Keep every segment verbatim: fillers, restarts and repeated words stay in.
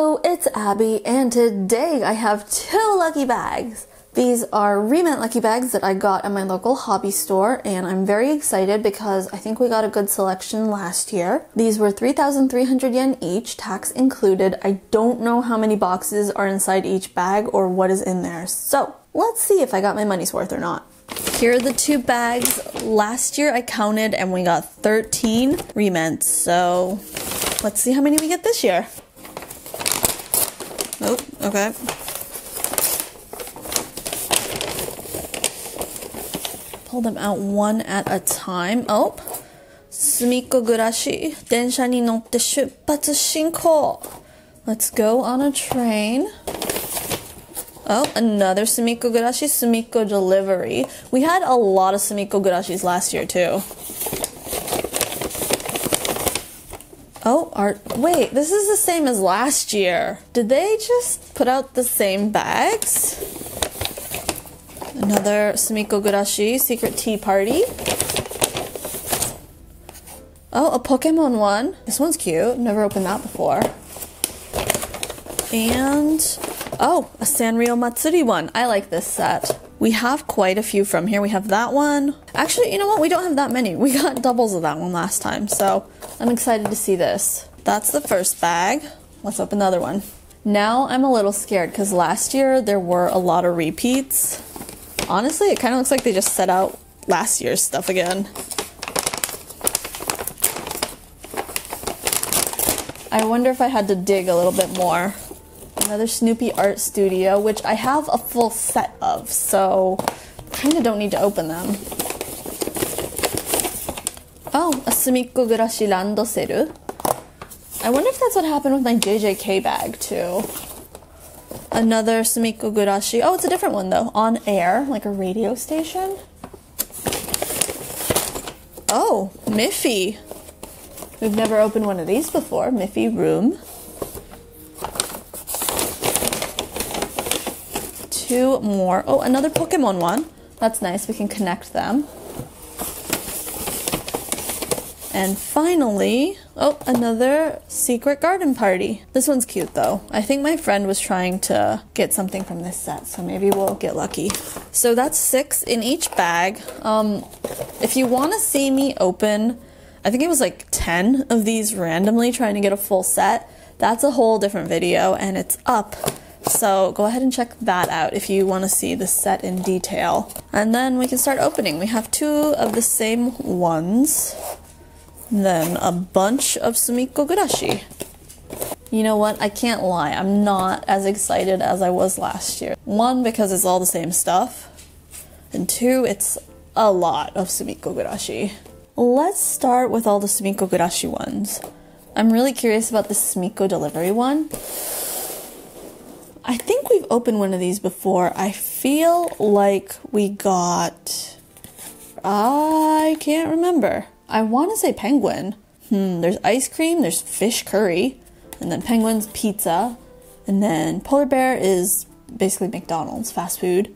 Hello, it's Abby, and today I have two lucky bags. These are RE-MENT lucky bags that I got at my local hobby store, and I'm very excited because I think we got a good selection last year. These were three thousand three hundred yen each, tax included. I don't know how many boxes are inside each bag or what is in there, so let's see if I got my money's worth or not. Here are the two bags. Last year I counted and we got thirteen RE-MENTs, so let's see how many we get this year. Oh, okay. Pull them out one at a time. Oh, Sumikko Gurashi, Densha ni notte shuppatsu shinkou. Let's go on a train. Oh, another Sumikko Gurashi, Sumikko delivery. We had a lot of Sumikko Gurashis last year too. Oh, our, wait, this is the same as last year. Did they just put out the same bags? Another Sumikko Gurashi secret tea party. Oh, a Pokemon one. This one's cute. Never opened that before. And, oh, a Sanrio Matsuri one. I like this set. We have quite a few from here. We have that one. Actually, you know what? We don't have that many. We got doubles of that one last time, so I'm excited to see this. That's the first bag. Let's open the other one. Now I'm a little scared because last year there were a lot of repeats. Honestly, it kind of looks like they just set out last year's stuff again. I wonder if I had to dig a little bit more. Another Snoopy art studio, which I have a full set of, so kind of don't need to open them. Oh, a Sumikko Gurashi Randoseru. I wonder if that's what happened with my J J K bag too. Another Sumikko Gurashi. Oh, it's a different one though. On air, like a radio station. Oh, Miffy. We've never opened one of these before. Miffy room. Two more. Oh, another Pokemon one. That's nice. We can connect them. And finally, oh, another secret garden party. This one's cute though. I think my friend was trying to get something from this set, so maybe we'll get lucky. So that's six in each bag. Um, if you want to see me open, I think it was like ten of these randomly trying to get a full set. That's a whole different video and it's up. So go ahead and check that out if you want to see the set in detail. And then we can start opening. We have two of the same ones. Then a bunch of Sumikko Gurashi. You know what? I can't lie. I'm not as excited as I was last year. One, because it's all the same stuff. And two, it's a lot of Sumikko Gurashi. Let's start with all the Sumikko Gurashi ones. I'm really curious about the Sumikko delivery one. I think we've opened one of these before. I feel like we got... I can't remember. I want to say penguin. Hmm, there's ice cream, there's fish curry, and then penguin's pizza, and then polar bear is basically McDonald's fast food.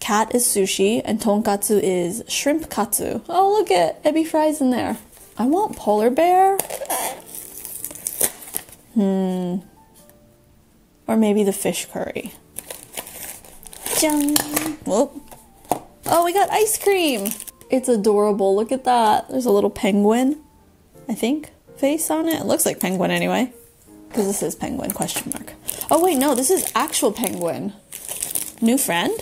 Cat is sushi, and tonkatsu is shrimp katsu. Oh, look at Ebi fries in there. I want polar bear. Hmm. Or maybe the fish curry. Jum. Whoop. Oh, we got ice cream. It's adorable. Look at that. There's a little penguin, I think, face on it. It looks like penguin anyway, because this is penguin, question mark. Oh wait, no, this is actual penguin. New friend?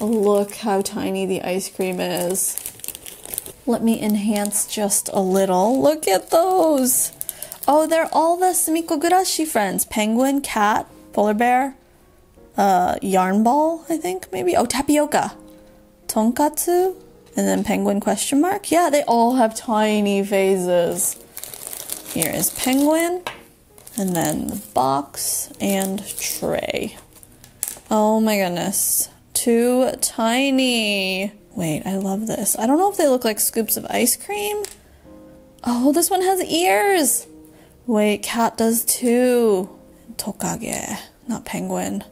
Look how tiny the ice cream is. Let me enhance just a little. Look at those. Oh, they're all the Sumikko Gurashi friends. Penguin, cat, polar bear, uh, yarn ball, I think, maybe? Oh, tapioca. Tonkatsu? And then penguin question mark. Yeah, they all have tiny faces. Here is penguin, and then the box and tray. Oh my goodness, too tiny. Wait, I love this. I don't know if they look like scoops of ice cream. Oh, this one has ears. Wait, cat does too. Tokage, not penguin.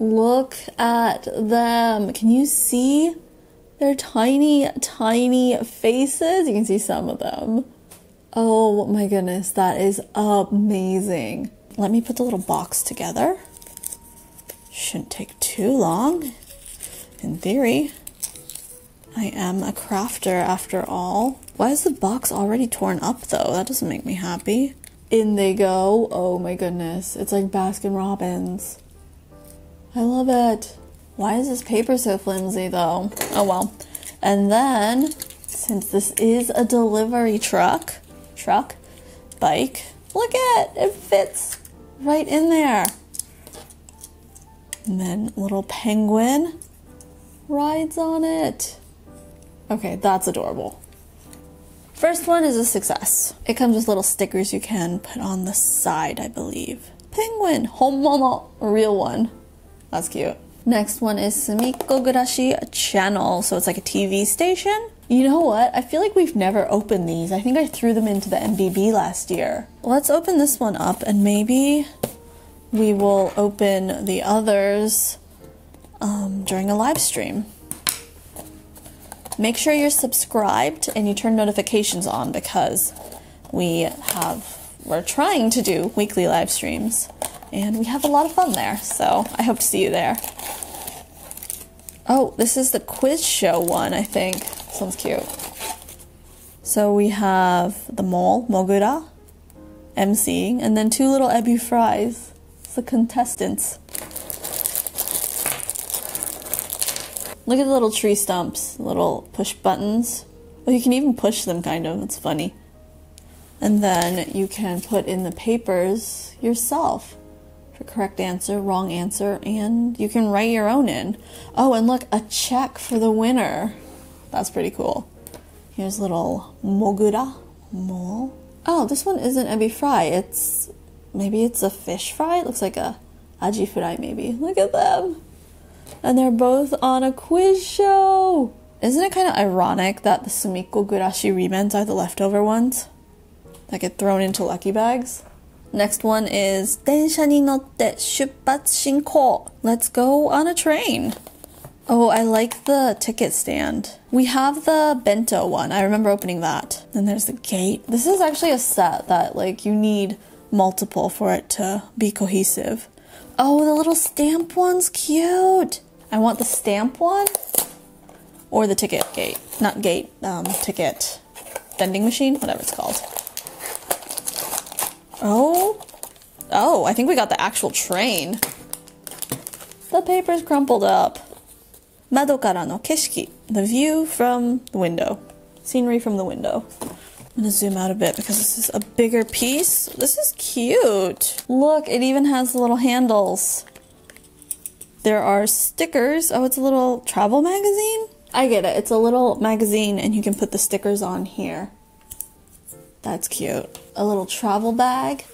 Look at them. Can you see? They're tiny, tiny faces. You can see some of them. Oh my goodness, that is amazing. let me put the little box together. Shouldn't take too long. In theory, I am a crafter after all. Why is the box already torn up though? That doesn't make me happy. In they go. Oh my goodness. It's like Baskin-Robbins. I love it. Why is this paper so flimsy though? Oh well. And then, since this is a delivery truck, truck, bike, look at it, it fits right in there. And then little penguin rides on it. Okay, that's adorable. First one is a success. It comes with little stickers you can put on the side, I believe. Penguin, homomo, a real one. That's cute. Next one is Sumikko Gurashi channel, so it's like a T V station. You know what? I feel like we've never opened these. I think I threw them into the M B B last year. Let's open this one up and maybe we will open the others um, during a live stream. Make sure you're subscribed and you turn notifications on because we have, we're trying to do weekly live streams and we have a lot of fun there. So I hope to see you there. Oh, this is the quiz show one, I think. Sounds cute. So we have the mole, Mogura, emceeing, and then two little Ebi fries. It's the contestants. Look at the little tree stumps, little push buttons. Well, you can even push them, kind of. It's funny. And then you can put in the papers yourself for correct answer, wrong answer, and you can write your own in. Oh, and look, a check for the winner. That's pretty cool. Here's little Mogura, mole. Oh, this one isn't ebi fry. It's, maybe it's a fish fry? It looks like a aji fry maybe. Look at them. And they're both on a quiz show. Isn't it kind of ironic that the Sumikko Gurashi RE-MENTs are the leftover ones that get thrown into lucky bags? Next one is Densha ni notte shuppatsu shinkou. Let's go on a train. Oh, I like the ticket stand. We have the bento one. I remember opening that. And there's the gate. This is actually a set that, like, you need multiple for it to be cohesive. Oh, the little stamp one's cute. I want the stamp one or the ticket gate. Not gate, um, ticket vending machine, whatever it's called. Oh, oh, I think we got the actual train. The paper's crumpled up. Mado kara no keshiki, the view from the window, scenery from the window. I'm gonna zoom out a bit because this is a bigger piece. This is cute. Look, it even has the little handles. There are stickers. Oh, it's a little travel magazine? I get it, it's a little magazine and you can put the stickers on here. That's cute. A little travel bag.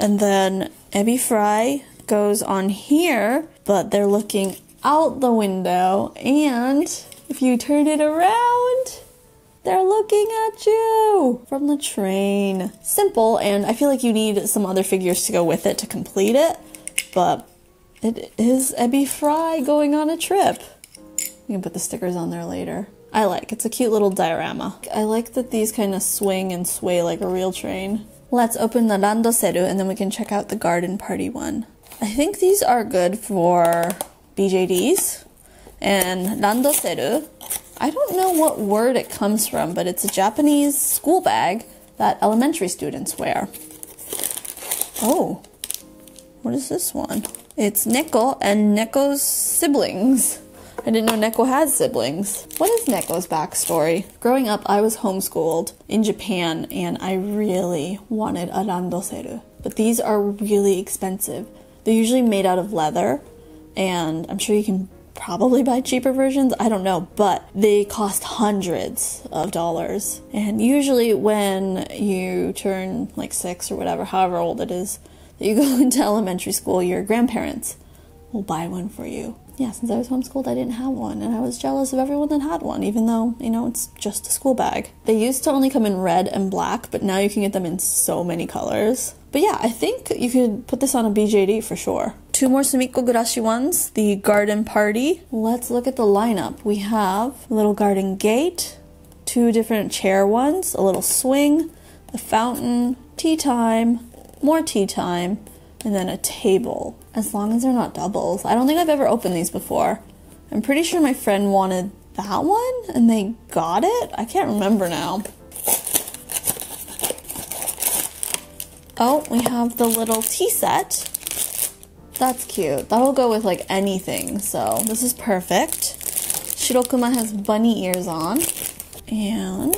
And then ebi fry goes on here, but they're looking out the window, and if you turn it around, they're looking at you from the train. Simple, and I feel like you need some other figures to go with it to complete it, but it is Ebi fry going on a trip. You can put the stickers on there later. I like, it's a cute little diorama. I like that these kind of swing and sway like a real train. Let's open the Randoseru and then we can check out the garden party one. I think these are good for B J Ds and Randoseru. I don't know what word it comes from, but it's a Japanese school bag that elementary students wear. Oh, what is this one? It's Neko and Neko's siblings. I didn't know Neko has siblings. What is Neko's backstory? Growing up, I was homeschooled in Japan and I really wanted a Randoseru, but these are really expensive. They're usually made out of leather, and I'm sure you can probably buy cheaper versions, I don't know, but they cost hundreds of dollars. And usually when you turn like six or whatever, however old it is, that you go into elementary school, your grandparents will buy one for you. Yeah, since I was homeschooled, I didn't have one, and I was jealous of everyone that had one, even though, you know, it's just a school bag. They used to only come in red and black, but now you can get them in so many colors. But yeah, I think you could put this on a B J D for sure. Two more Sumikko Gurashi ones, the garden party. Let's look at the lineup. We have a little garden gate, two different chair ones, a little swing, the fountain, tea time, more tea time, and then a table, as long as they're not doubles. I don't think I've ever opened these before. I'm pretty sure my friend wanted that one and they got it? I can't remember now. Oh, we have the little tea set. That's cute. That'll go with like anything, so this is perfect. Shirokuma has bunny ears on. And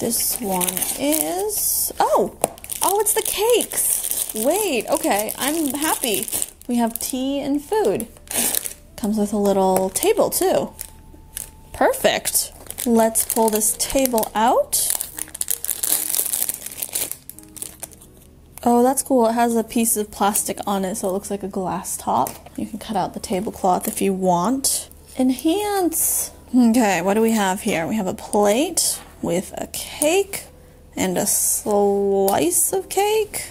this one is, oh, oh, it's the cakes. Wait, okay, I'm happy. We have tea and food. Comes with a little table too. Perfect. Let's pull this table out. Oh, that's cool. It has a piece of plastic on it, so it looks like a glass top. You can cut out the tablecloth if you want. Enhance. Okay, what do we have here? We have a plate with a cake and a slice of cake.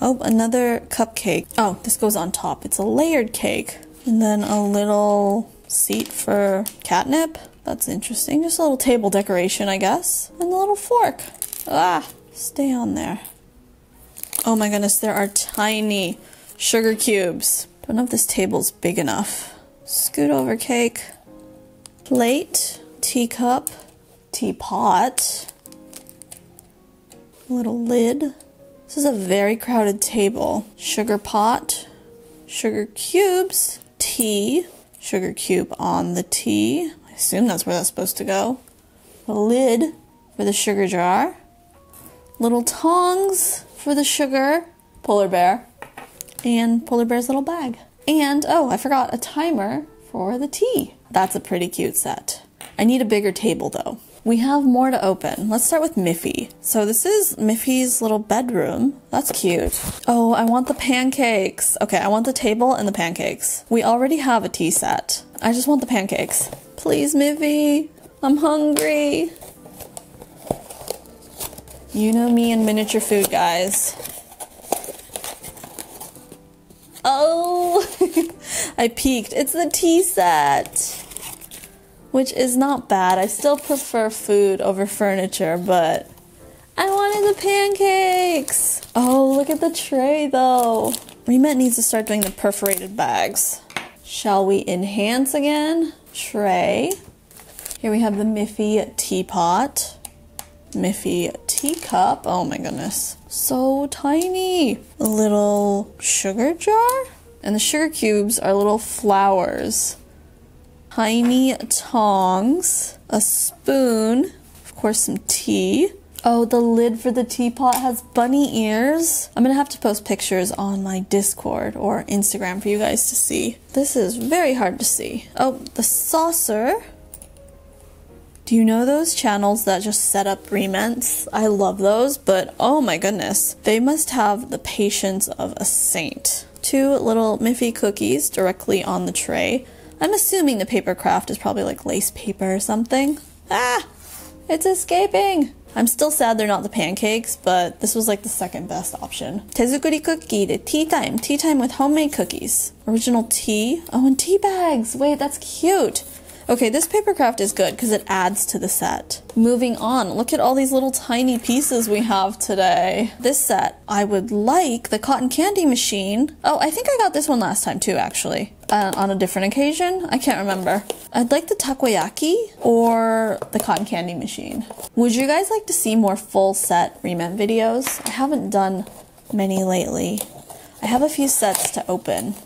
Oh, another cupcake. Oh, this goes on top. It's a layered cake. And then a little seat for catnip. That's interesting. Just a little table decoration, I guess. And a little fork. Ah, stay on there. Oh my goodness, there are tiny sugar cubes. Don't know if this table's big enough. Scoot over cake. Plate. Teacup. Teapot. Little lid. This is a very crowded table. Sugar pot, sugar cubes, tea, sugar cube on the tea. I assume that's where that's supposed to go. A lid for the sugar jar. Little tongs for the sugar. Polar bear. And polar bear's little bag. And, oh, I forgot a timer for the tea. That's a pretty cute set. I need a bigger table though. We have more to open. Let's start with Miffy. So this is Miffy's little bedroom. That's cute. Oh, I want the pancakes. Okay, I want the table and the pancakes. We already have a tea set. I just want the pancakes. Please, Miffy. I'm hungry. You know me and miniature food, guys. Oh, I peeked. It's the tea set. Which is not bad. I still prefer food over furniture, but I wanted the pancakes. Oh, look at the tray though. RE-MENT needs to start doing the perforated bags. Shall we enhance again? Tray. Here we have the Miffy teapot. Miffy teacup. Oh my goodness. So tiny. A little sugar jar. And the sugar cubes are little flowers. Tiny tongs, a spoon, of course some tea. Oh, the lid for the teapot has bunny ears. I'm gonna have to post pictures on my Discord or Instagram for you guys to see. This is very hard to see. Oh, the saucer. Do you know those channels that just set up RE-MENTs? I love those, but oh my goodness. They must have the patience of a saint. Two little Miffy cookies directly on the tray. I'm assuming the paper craft is probably like lace paper or something. Ah! It's escaping! I'm still sad they're not the pancakes, but this was like the second best option. Tezukuri cookie to tea time. Tea time with homemade cookies. Original tea. Oh, and tea bags! Wait, that's cute! Okay, this paper craft is good because it adds to the set. Moving on, look at all these little tiny pieces we have today. This set, I would like the cotton candy machine. Oh, I think I got this one last time too, actually. Uh, on a different occasion? I can't remember. I'd like the takoyaki or the cotton candy machine. Would you guys like to see more full set RE-MENT videos? I haven't done many lately. I have a few sets to open.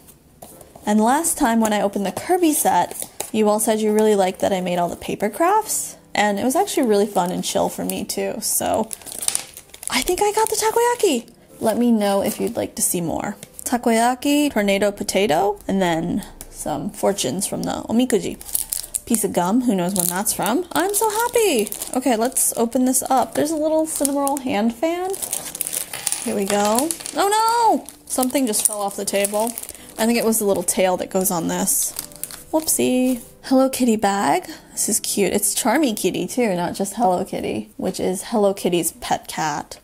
And last time when I opened the Kirby set, you all said you really liked that I made all the paper crafts, and it was actually really fun and chill for me too, so I think I got the takoyaki! Let me know if you'd like to see more. Takoyaki, tornado potato, and then some fortunes from the omikuji. Piece of gum, who knows when that's from. I'm so happy! Okay, let's open this up. There's a little Cinnamoroll hand fan. Here we go. Oh no! Something just fell off the table. I think it was the little tail that goes on this. Whoopsie. Hello Kitty bag. This is cute. It's Charmmy Kitty too, not just Hello Kitty, which is Hello Kitty's pet cat.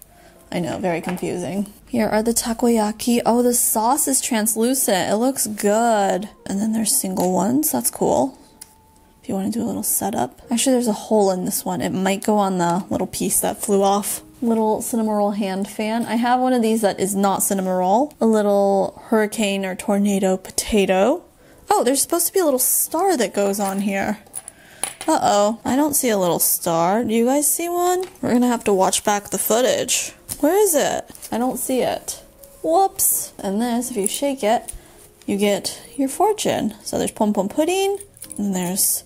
I know, very confusing. Here are the takoyaki. Oh, the sauce is translucent. It looks good. And then there's single ones. That's cool. If you want to do a little setup. Actually, there's a hole in this one. It might go on the little piece that flew off. little Cinnamoroll hand fan. I have one of these that is not Cinnamoroll. A little hurricane or tornado potato. Oh, there's supposed to be a little star that goes on here. Uh-oh. I don't see a little star. Do you guys see one? We're gonna have to watch back the footage. Where is it? I don't see it. Whoops. And this, if you shake it, you get your fortune. So there's Pom-Pom Pudding, and there's...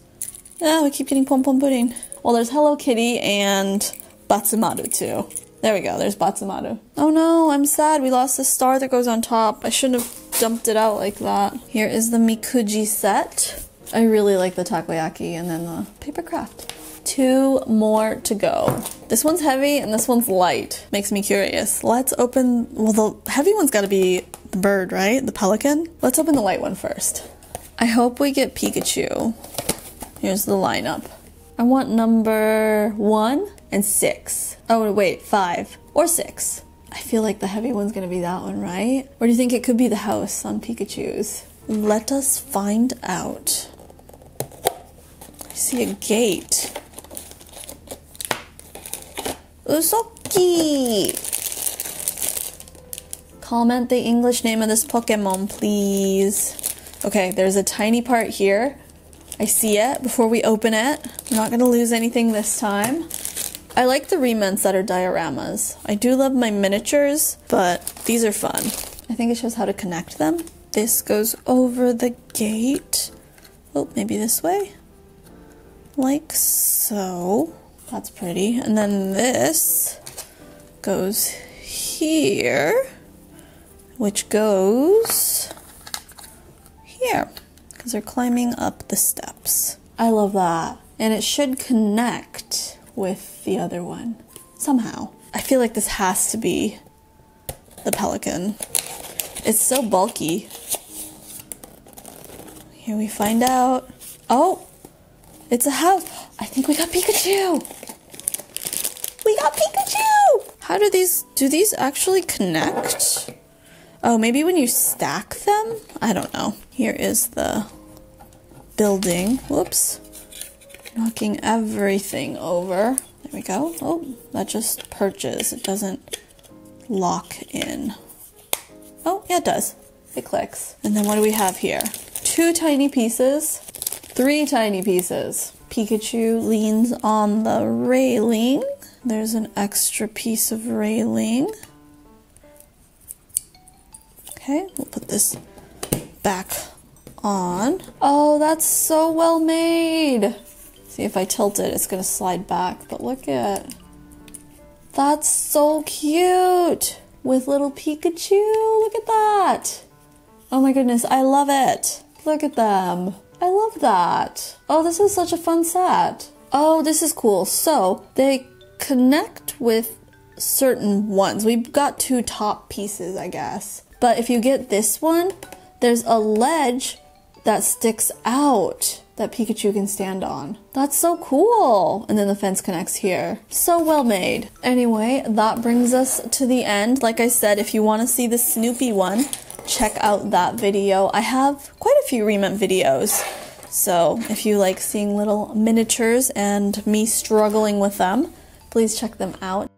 Ah, we keep getting Pom-Pom Pudding. Well, there's Hello Kitty and Badtz-Maru too. There we go, there's Badtz-Maru. Oh no, I'm sad we lost the star that goes on top. I shouldn't have dumped it out like that. Here is the omikuji set. I really like the takoyaki and then the paper craft. Two more to go. This one's heavy and this one's light. Makes me curious. Let's open, well, the heavy one's gotta be the bird, right? The pelican? Let's open the light one first. I hope we get Pikachu. Here's the lineup. I want number one and six. Oh wait, five or six. I feel like the heavy one's gonna be that one, right? Or do you think it could be the house on Pikachu's? Let us find out. I see a gate. Usoki! Comment the English name of this Pokemon, please. Okay, there's a tiny part here. I see it before we open it. I'm not gonna lose anything this time. I like the RE-MENTs that are dioramas. I do love my miniatures, but these are fun. I think it shows how to connect them. This goes over the gate. Oh, maybe this way? Like so. That's pretty. And then this goes here, which goes here. Because they're climbing up the steps. I love that. And it should connect with the other one somehow. I feel like this has to be the pelican. It's so bulky. Here we find out. Oh, it's a house. I think we got Pikachu. We got Pikachu. How do these, do these actually connect? Oh, maybe when you stack them? I don't know. Here is the building. Whoops. Knocking everything over. There we go. Oh, that just perches. It doesn't lock in. Oh, yeah, it does. It clicks. And then what do we have here? Two tiny pieces. Three tiny pieces. Pikachu leans on the railing. There's an extra piece of railing. Okay, we'll put this back on. Oh, that's so well made. See, if I tilt it, it's gonna slide back, but look at, that's so cute with little Pikachu. Look at that. Oh my goodness, I love it. Look at them. I love that. Oh, this is such a fun set. Oh, this is cool. So they connect with certain ones. We've got two top pieces, I guess. But if you get this one, there's a ledge that sticks out that Pikachu can stand on. That's so cool. And then the fence connects here. So well made. Anyway, that brings us to the end. Like I said, if you want to see the Snoopy one, check out that video. I have quite a few RE-MENT videos. So if you like seeing little miniatures and me struggling with them, please check them out.